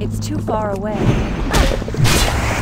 It's too far away. Yeah!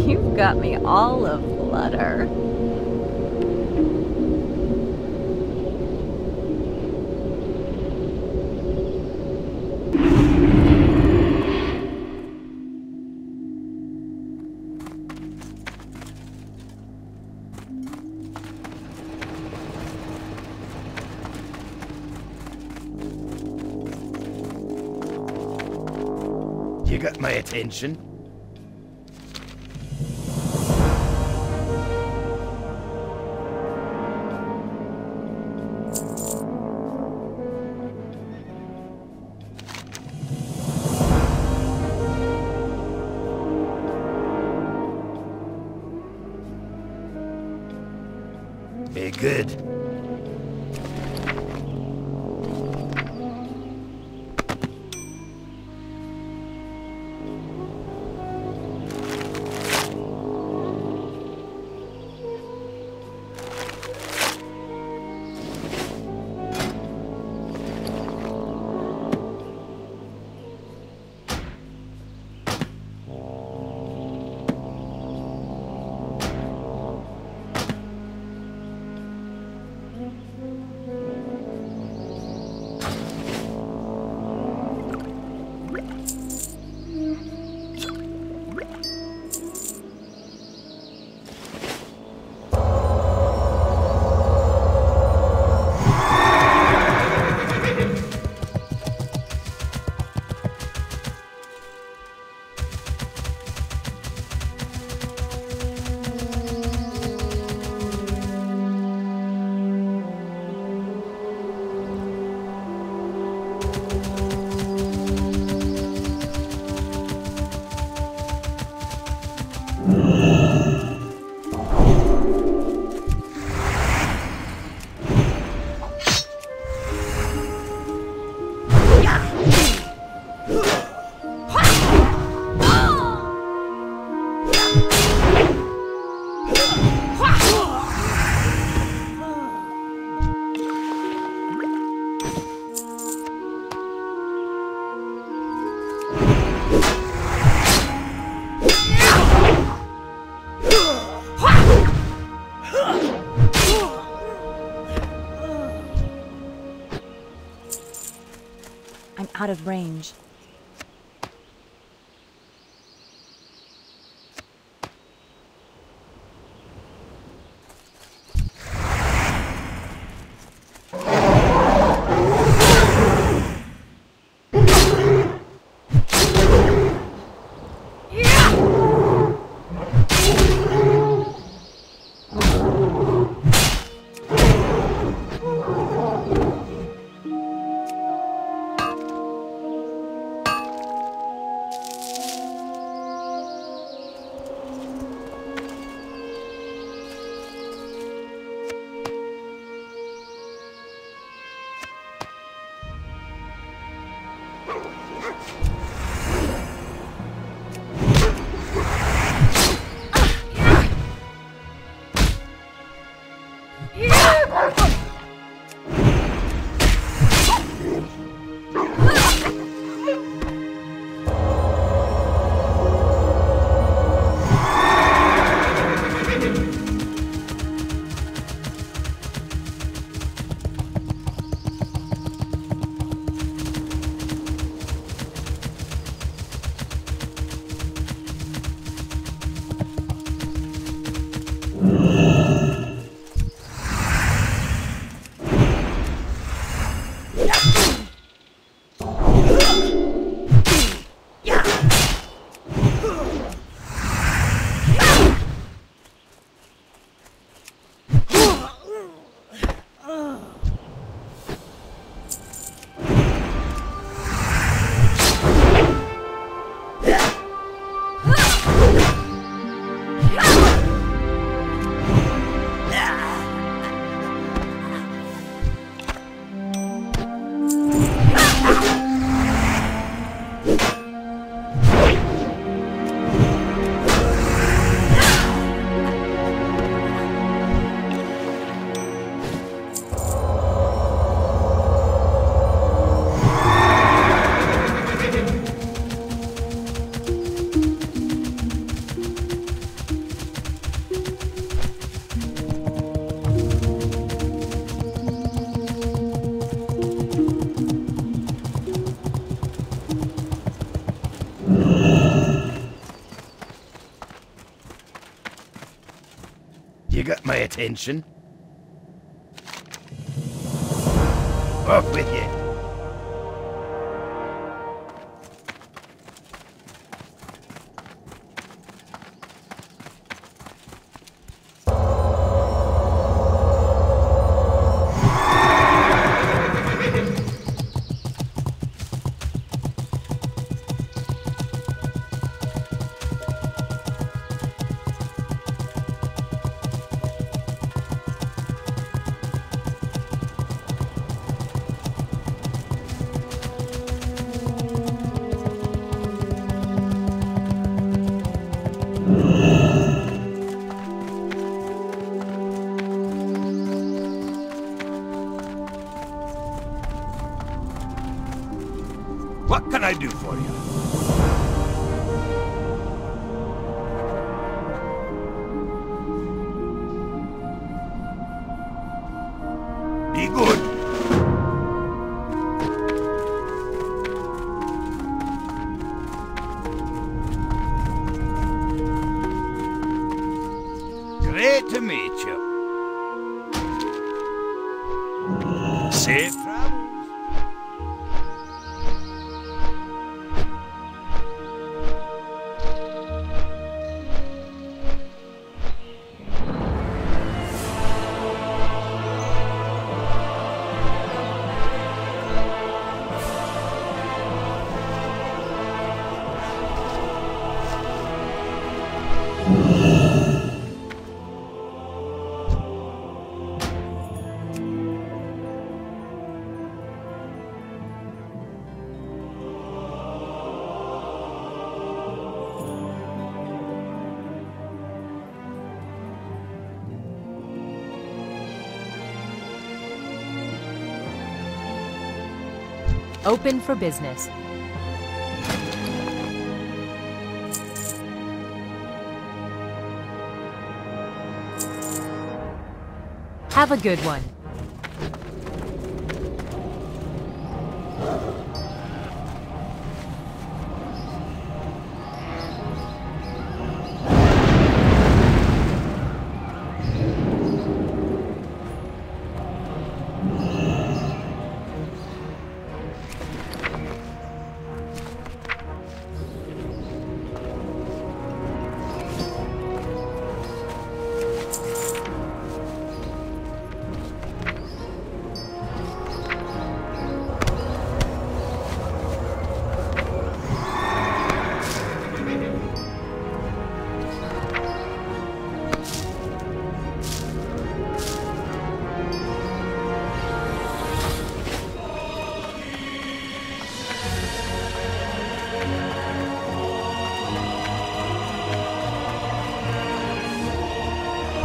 You've got me all a flutter. You got my attention. Hey, good. I'm out of range. attention. Up with you. What can I do for you? Be good. Great to meet you. Safe travels. Open for business. Have a good one.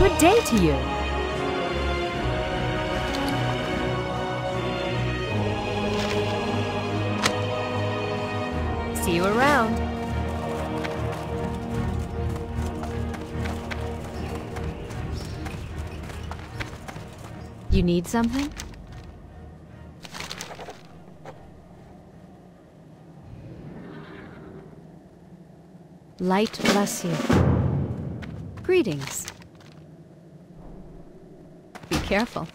Good day to you. See you around. You need something? Light bless you. Greetings. Careful.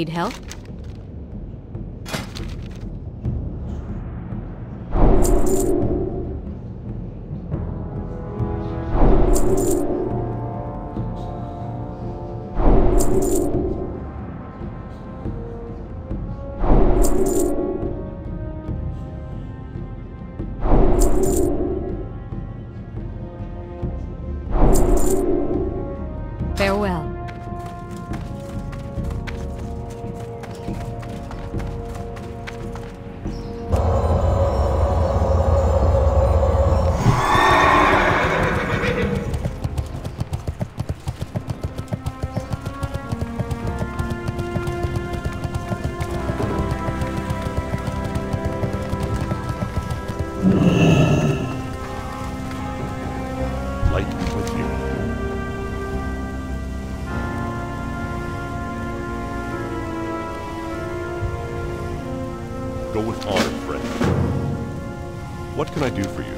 Need help? Farewell. Go with honor, friend. What can I do for you?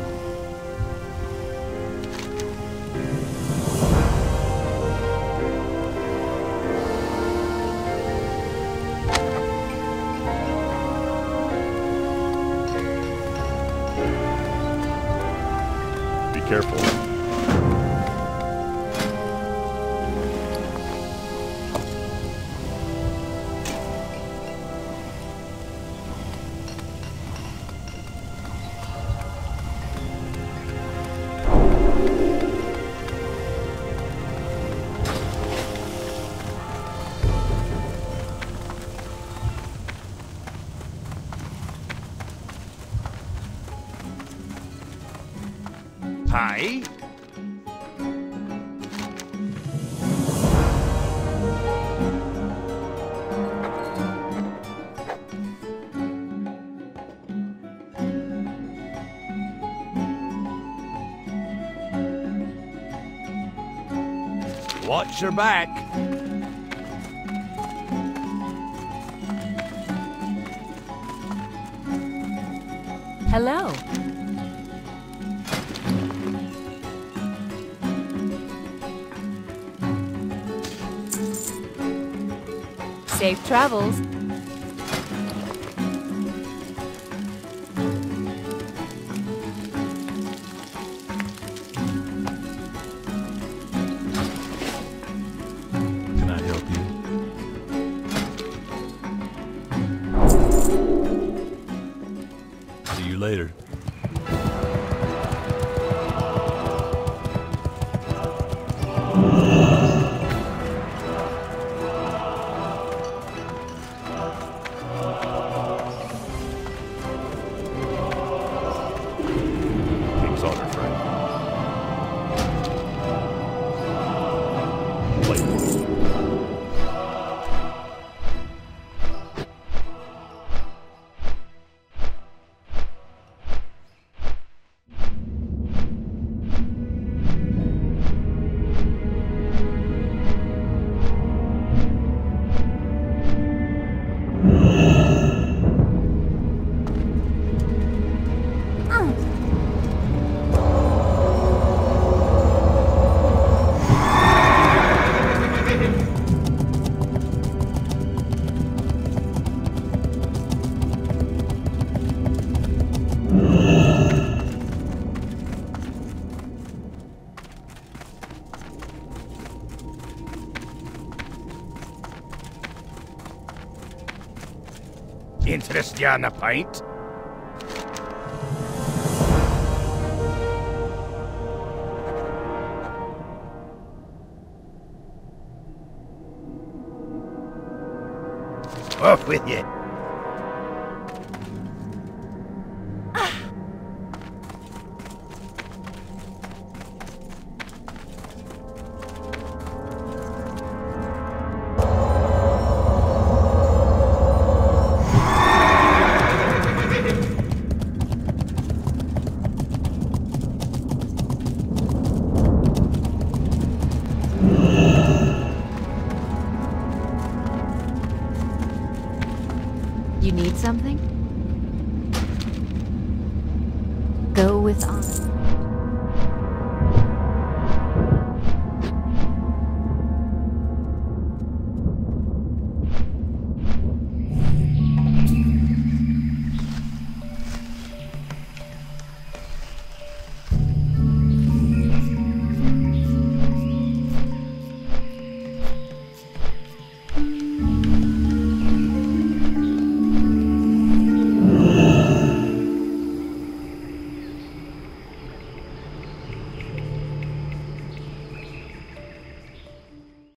Hi. Watch your back. Hello. Safe travels. Can I help you? See you later. Interest you in a pint? Off with you. You need something?